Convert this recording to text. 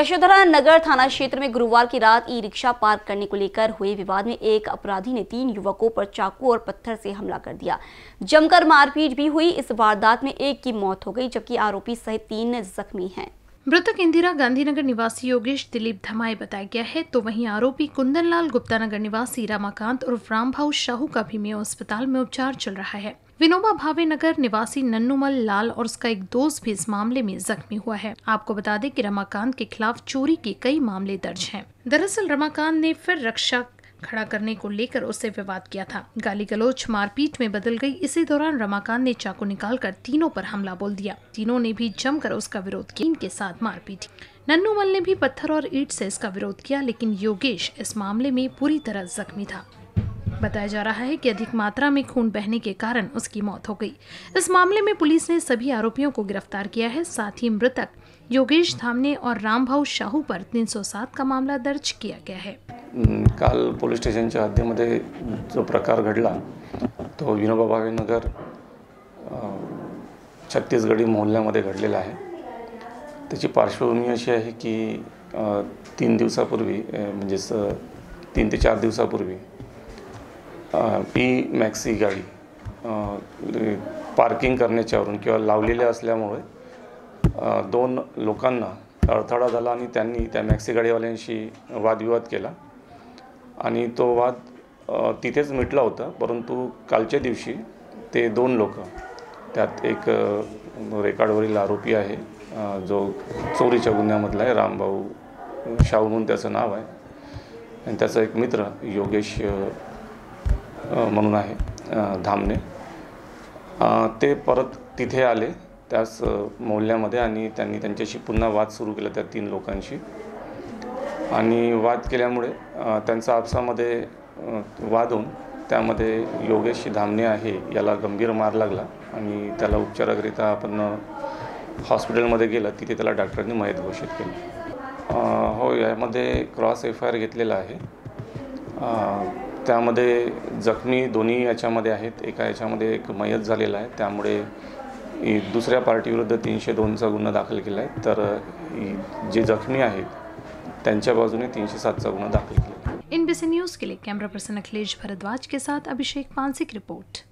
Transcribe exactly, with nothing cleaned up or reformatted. यशोधरा नगर थाना क्षेत्र में गुरुवार की रात ई रिक्शा पार्क करने को लेकर हुए विवाद में एक अपराधी ने तीन युवकों पर चाकू और पत्थर से हमला कर दिया। जमकर मारपीट भी हुई। इस वारदात में एक की मौत हो गई जबकि आरोपी सहित तीन जख्मी हैं। मृतक इंदिरा गांधीनगर निवासी योगेश दिलीप धमाए बताया गया है, तो वहीं आरोपी कुंदनलाल गुप्ता नगर निवासी रमाकांत और रामभाऊ शाहू का भी मेयो अस्पताल में उपचार चल रहा है। विनोबा भावे नगर निवासी नन्नूमल लाल और उसका एक दोस्त भी इस मामले में जख्मी हुआ है। आपको बता दें कि रमाकांत के खिलाफ चोरी के कई मामले दर्ज हैं। दरअसल रमाकांत ने फिर रक्षा खड़ा करने को लेकर उससे विवाद किया था। गाली गलोच मारपीट में बदल गई। इसी दौरान रमाकांत ने चाकू निकालकर तीनों पर हमला बोल दिया। तीनों ने भी जमकर उसका विरोध किया। इनके साथ मारपीट नन्नूमल ने भी पत्थर और ईंट से इसका विरोध किया, लेकिन योगेश इस मामले में पूरी तरह जख्मी था। बताया जा रहा है कि अधिक मात्रा में खून बहने के कारण उसकी मौत हो गई। इस मामले में पुलिस ने सभी आरोपियों को गिरफ्तार किया है। साथ ही मृतक योगेश धामने और रामभाऊ शाहू पर तीन सौ सात का मामला दर्ज किया गया है। काल पोलीस स्टेशनच्या हद्दीमध्ये जो प्रकार घडला तो विनोबा भावे नगर छत्तीसगढ़ी मोहल्ल्यामध्ये घडलेला आहे। त्याची पार्श्वभूमी अशी आहे की तीन दिवसापूर्वी म्हणजे तीन ते चार दिवसापूर्वी पी मॅक्सी गाडी पार्किंग करण्याच्यावरून किंवा लावलेले असल्यामुळे दोन लोकांना अडथळा झाला आणि त्यांनी त्या मॅक्सी गाडीवाल्यांशी वादविवाद केला आणि तो वाद तिथेच मिटला होता। परंतु कालच्या दिवशी ते दोन लोक, त्यात एक रेकॉर्डवरील आरोपी आहे जो चोरीच्या गुन्ह्यामधला आहे, रामभाऊ शाहू म्हणून त्याचं नाव आहे आणि त्याचा एक मित्र योगेश म्हणून आहे धामणे, ते परत तिथे आले त्यास मोहल्ल्यामध्ये आणि त्यांनी त्यांच्याशी पुन्हा वाद सुरू केला त्या तीन लोकांशी आणि वाद केल्यामुळे त्यांचा आपसामध्ये वाद होऊन त्यामध्ये योगेश धामणे आहे याला गंभीर मार लागला आणि त्याला उपचाराकरिता आपण हॉस्पिटलमध्ये गेला, तिथे त्याला डॉक्टरांनी मयत घोषित केले। हो, यामध्ये क्रॉस एफ आय आर घेतलेला आहे। त्यामध्ये जखमी दोन्ही याच्यामध्ये आहेत। एका याच्यामध्ये एक मयत झालेला आहे, त्यामुळे दुसऱ्या पार्टीविरुद्ध तीनशे दोनचा गुन्हा दाखल केला आहे, तर जे जखमी आहेत त्यांच्या बाजूने तीनशे सातचा गुन्हा दाखल केला। एनबीसी न्यूज़ के लिए कैमरा पर्सन अखिलेश भरद्वाज के साथ अभिषेक पानसिक रिपोर्ट।